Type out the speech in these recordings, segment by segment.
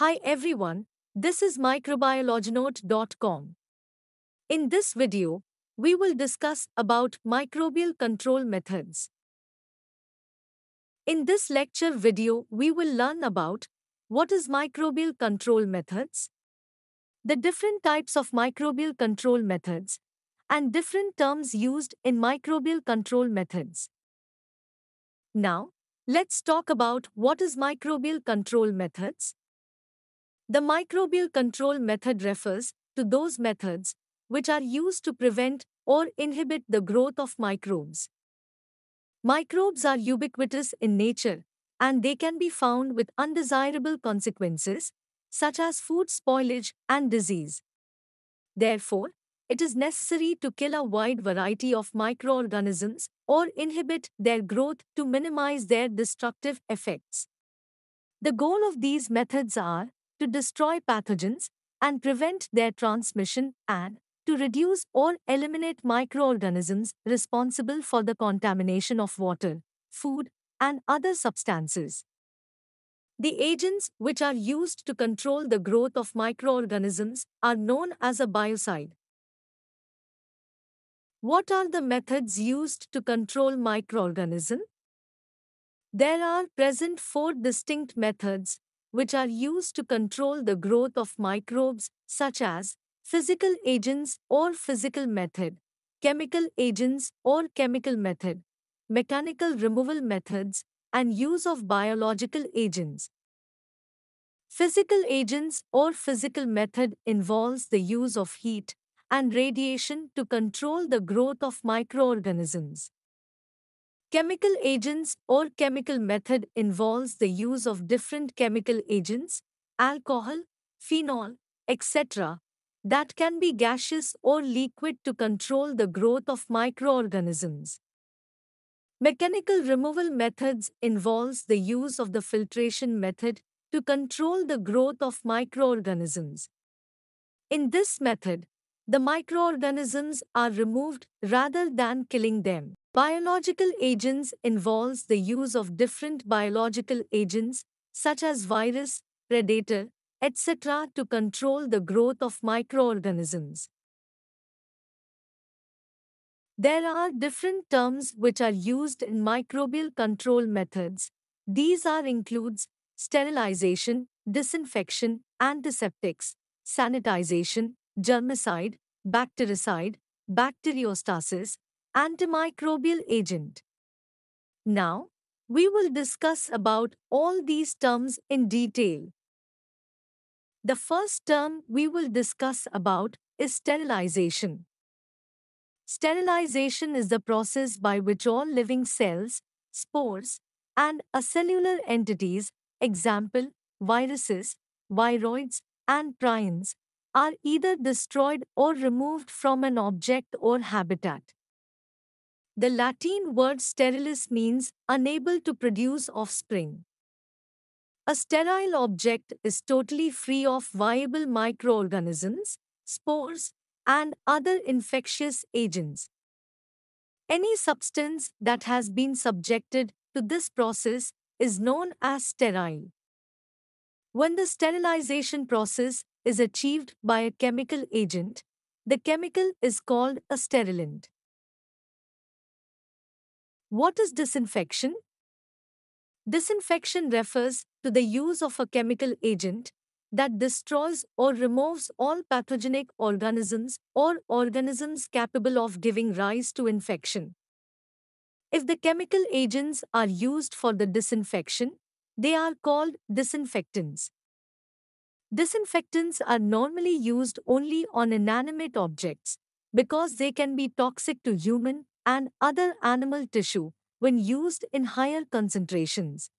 Hi everyone, this is microbiologynote.com. In this video, we will discuss about microbial control methods. In this lecture video, we will learn about what is microbial control methods, the different types of microbial control methods, and different terms used in microbial control methods. Now, let's talk about what is microbial control methods. The microbial control method refers to those methods which are used to prevent or inhibit the growth of microbes. Microbes are ubiquitous in nature, and they can be found with undesirable consequences, such as food spoilage and disease. Therefore, it is necessary to kill a wide variety of microorganisms or inhibit their growth to minimize their destructive effects. The goal of these methods are to destroy pathogens and prevent their transmission and to reduce or eliminate microorganisms responsible for the contamination of water, food, and other substances. The agents which are used to control the growth of microorganisms are known as a biocide. What are the methods used to control microorganisms? There are present four distinct methods which are used to control the growth of microbes, such as physical agents or physical method, chemical agents or chemical method, mechanical removal methods, and use of biological agents. Physical agents or physical method involves the use of heat and radiation to control the growth of microorganisms. Chemical agents or chemical method involves the use of different chemical agents, alcohol, phenol, etc., that can be gaseous or liquid to control the growth of microorganisms. Mechanical removal methods involves the use of the filtration method to control the growth of microorganisms. In this method, the microorganisms are removed rather than killing them. Biological agents involves the use of different biological agents, such as virus, predator, etc., to control the growth of microorganisms. There are different terms which are used in microbial control methods. These are includes sterilization, disinfection, antiseptics, sanitization, germicide, bactericide, bacteriostasis, antimicrobial agent. Now, we will discuss about all these terms in detail. The first term we will discuss about is sterilization. Sterilization is the process by which all living cells, spores, and acellular entities, example, viruses, viroids, and prions, are either destroyed or removed from an object or habitat. The Latin word sterilis means unable to produce offspring. A sterile object is totally free of viable microorganisms, spores, and other infectious agents. Any substance that has been subjected to this process is known as sterile. When the sterilization process is achieved by a chemical agent, the chemical is called a sterilant. What is disinfection? Disinfection refers to the use of a chemical agent that destroys or removes all pathogenic organisms or organisms capable of giving rise to infection. If the chemical agents are used for the disinfection, they are called disinfectants. Disinfectants are normally used only on inanimate objects because they can be toxic to human and other animal tissue when used in higher concentrations.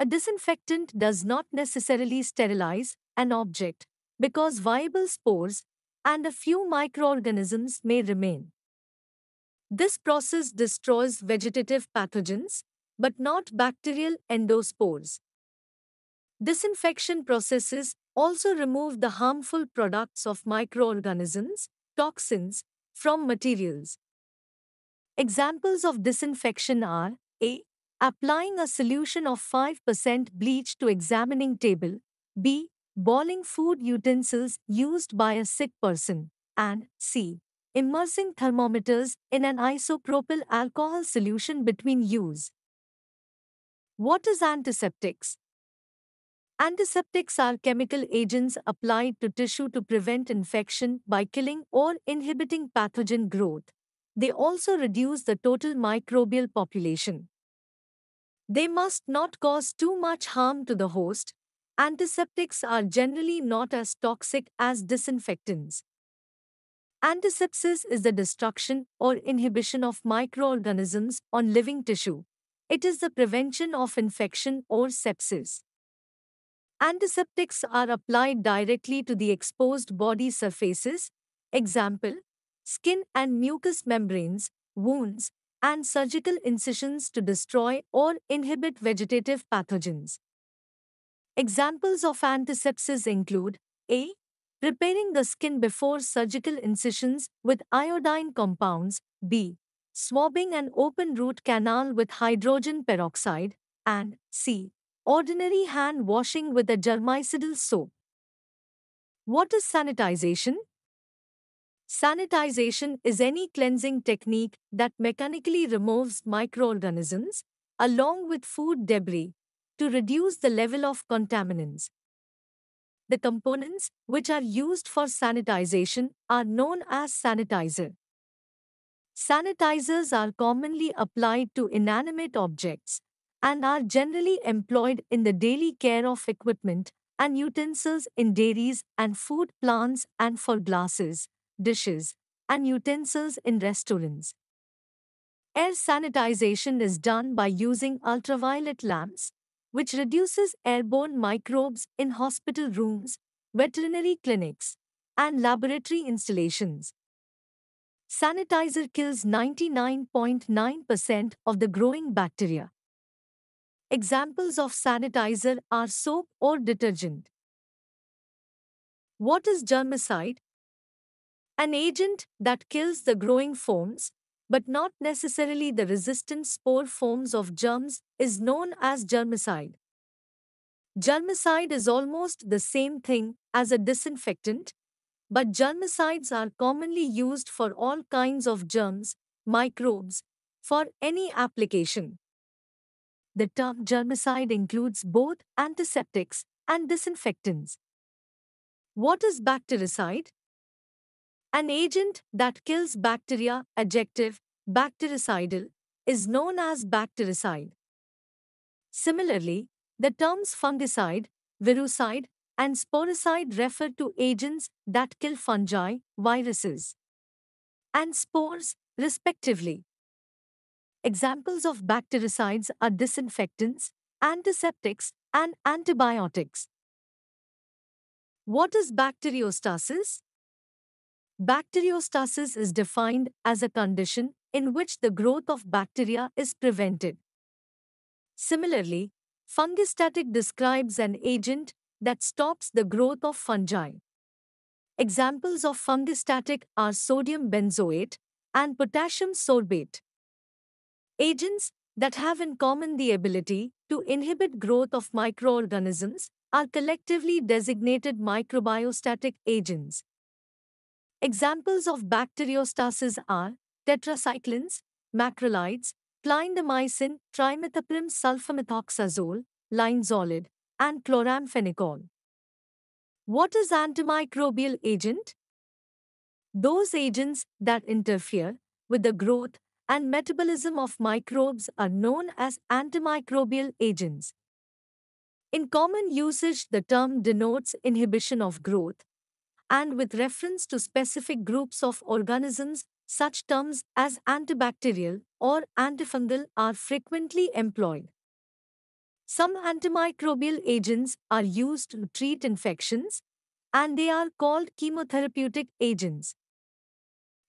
A disinfectant does not necessarily sterilize an object because viable spores and a few microorganisms may remain. This process destroys vegetative pathogens, but not bacterial endospores. Disinfection processes also remove the harmful products of microorganisms, toxins, from materials. Examples of disinfection are A. Applying a solution of 5% bleach to examining table, B. Boiling food utensils used by a sick person. And C. Immersing thermometers in an isopropyl alcohol solution between use. What is antiseptics? Antiseptics are chemical agents applied to tissue to prevent infection by killing or inhibiting pathogen growth. They also reduce the total microbial population. They must not cause too much harm to the host. Antiseptics are generally not as toxic as disinfectants. Antisepsis is the destruction or inhibition of microorganisms on living tissue. It is the prevention of infection or sepsis. Antiseptics are applied directly to the exposed body surfaces, example, skin and mucous membranes, wounds, and surgical incisions to destroy or inhibit vegetative pathogens. Examples of antisepsis include A. Preparing the skin before surgical incisions with iodine compounds, B. Swabbing an open root canal with hydrogen peroxide, and C. Ordinary hand washing with a germicidal soap. What is sanitization? Sanitization is any cleansing technique that mechanically removes microorganisms, along with food debris, to reduce the level of contaminants. The components which are used for sanitization are known as sanitizer. Sanitizers are commonly applied to inanimate objects and are generally employed in the daily care of equipment and utensils in dairies and food plants and for glasses, dishes, and utensils in restaurants. Air sanitization is done by using ultraviolet lamps, which reduces airborne microbes in hospital rooms, veterinary clinics, and laboratory installations. Sanitizer kills 99.9% of the growing bacteria. Examples of sanitizer are soap or detergent. What is germicide? An agent that kills the growing forms, but not necessarily the resistant spore forms of germs, is known as germicide. Germicide is almost the same thing as a disinfectant, but germicides are commonly used for all kinds of germs, microbes, for any application. The term germicide includes both antiseptics and disinfectants. What is bactericide? An agent that kills bacteria, adjective, bactericidal, is known as bactericide. Similarly, the terms fungicide, virucide, and sporicide refer to agents that kill fungi, viruses, and spores, respectively. Examples of bactericides are disinfectants, antiseptics, and antibiotics. What is bacteriostasis? Bacteriostasis is defined as a condition in which the growth of bacteria is prevented. Similarly, fungistatic describes an agent that stops the growth of fungi. Examples of fungistatic are sodium benzoate and potassium sorbate. Agents that have in common the ability to inhibit growth of microorganisms are collectively designated microbiostatic agents. Examples of bacteriostasis are tetracyclines, macrolides, clindamycin, trimethoprim-sulfamethoxazole, linezolid, and chloramphenicol. What is antimicrobial agent? Those agents that interfere with the growth and metabolism of microbes are known as antimicrobial agents. In common usage, the term denotes inhibition of growth, and with reference to specific groups of organisms, such terms as antibacterial or antifungal are frequently employed. Some antimicrobial agents are used to treat infections, and they are called chemotherapeutic agents.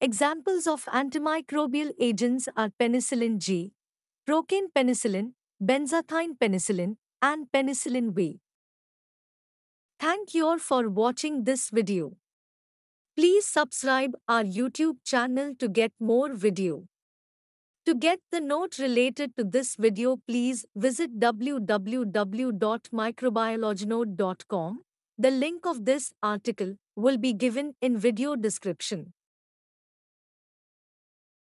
Examples of antimicrobial agents are penicillin G, procaine penicillin, benzathine penicillin, and penicillin V. Thank you all for watching this video. Please subscribe our YouTube channel to get more video. To get the note related to this video, please visit www.microbiologynote.com. The link of this article will be given in video description.